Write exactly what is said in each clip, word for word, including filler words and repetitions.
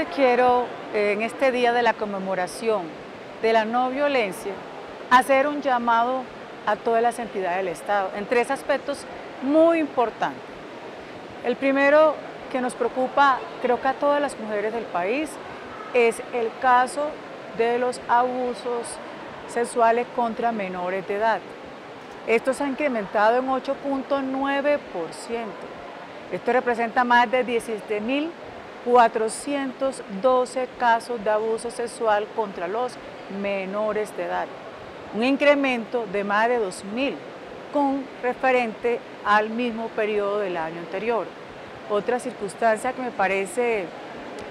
Solamente quiero, en este día de la conmemoración de la no violencia, hacer un llamado a todas las entidades del Estado en tres aspectos muy importantes. El primero que nos preocupa, creo que a todas las mujeres del país, es el caso de los abusos sexuales contra menores de edad. Esto se ha incrementado en ocho punto nueve por ciento. Esto representa más de diecisiete mil cuatrocientos doce casos de abuso sexual contra los menores de edad. Un incremento de más de dos mil con referente al mismo periodo del año anterior. Otra circunstancia que me parece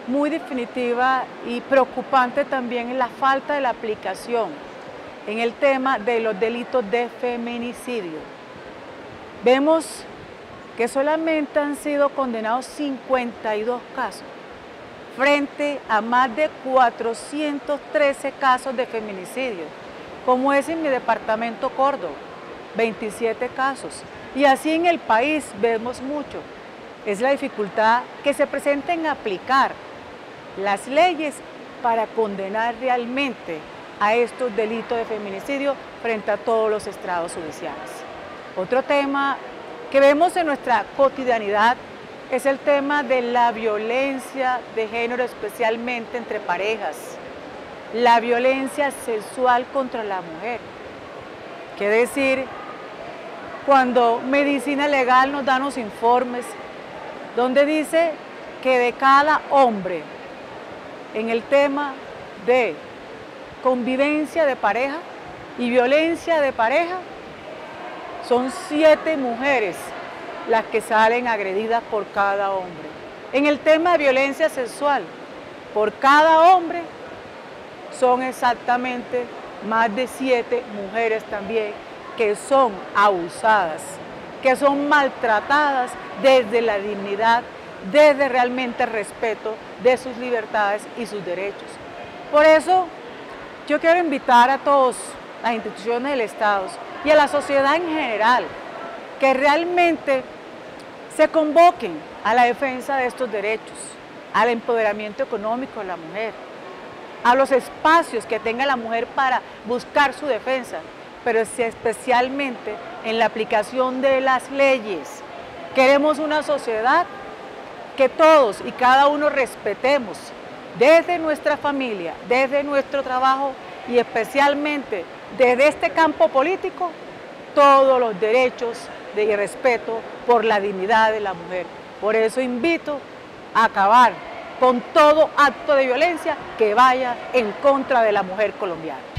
muy definitiva y preocupante también es la falta de la aplicación en el tema de los delitos de feminicidio. Vemos que solamente han sido condenados cincuenta y dos casos, frente a más de cuatrocientos trece casos de feminicidio, como es en mi departamento Córdoba, veintisiete casos. Y así en el país vemos mucho. Es la dificultad que se presenta en aplicar las leyes para condenar realmente a estos delitos de feminicidio frente a todos los estrados judiciales. Otro tema que vemos en nuestra cotidianidad es el tema de la violencia de género, especialmente entre parejas, la violencia sexual contra la mujer. Qué decir, cuando Medicina Legal nos da unos informes donde dice que de cada hombre en el tema de convivencia de pareja y violencia de pareja, son siete mujeres las que salen agredidas por cada hombre. En el tema de violencia sexual, por cada hombre son exactamente más de siete mujeres también que son abusadas, que son maltratadas desde la dignidad, desde realmente el respeto de sus libertades y sus derechos. Por eso yo quiero invitar a todos, las instituciones del Estado y a la sociedad en general, que realmente se convoquen a la defensa de estos derechos, al empoderamiento económico de la mujer, a los espacios que tenga la mujer para buscar su defensa, pero especialmente en la aplicación de las leyes. Queremos una sociedad que todos y cada uno respetemos, desde nuestra familia, desde nuestro trabajo y especialmente desde este campo político, todos los derechos y respeto por la dignidad de la mujer. Por eso invito a acabar con todo acto de violencia que vaya en contra de la mujer colombiana.